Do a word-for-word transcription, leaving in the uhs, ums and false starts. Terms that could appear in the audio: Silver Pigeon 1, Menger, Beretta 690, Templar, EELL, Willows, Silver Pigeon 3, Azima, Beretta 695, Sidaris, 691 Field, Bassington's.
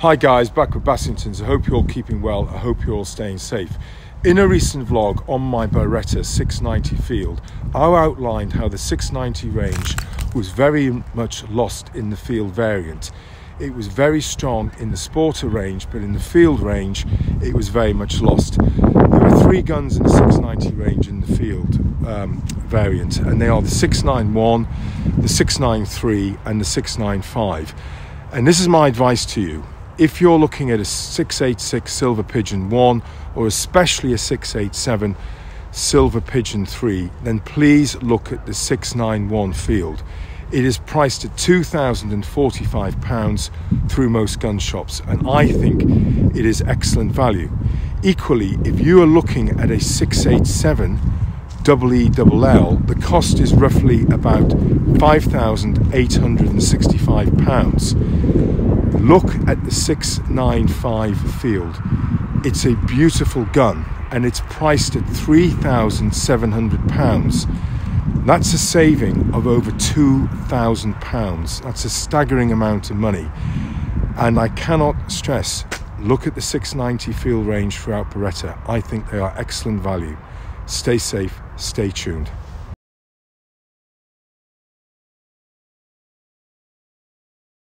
Hi guys, back with Bassington's. I hope you're all keeping well. I hope you're all staying safe. In a recent vlog on my Beretta six ninety field, I outlined how the six ninety range was very much lost in the field variant. It was very strong in the sporter range, but in the field range, it was very much lost. There are three guns in the six ninety range in the field um, variant, and they are the six ninety-one, the six ninety-three, and the six ninety-five. And this is my advice to you. If you're looking at a six eighty-six Silver Pigeon one, or especially a six eighty-seven Silver Pigeon three, then please look at the six ninety-one field. It is priced at two thousand and forty-five pounds through most gun shops, and I think it is excellent value. Equally, if you are looking at a six eighty-seven E E L L, the cost is roughly about five thousand eight hundred and sixty-five pounds. Look at the six ninety-five field. It's a beautiful gun and it's priced at three thousand seven hundred pounds. That's a saving of over two thousand pounds. That's a staggering amount of money. And I cannot stress, look at the six ninety field range throughout Beretta. I think they are excellent value. Stay safe, stay tuned.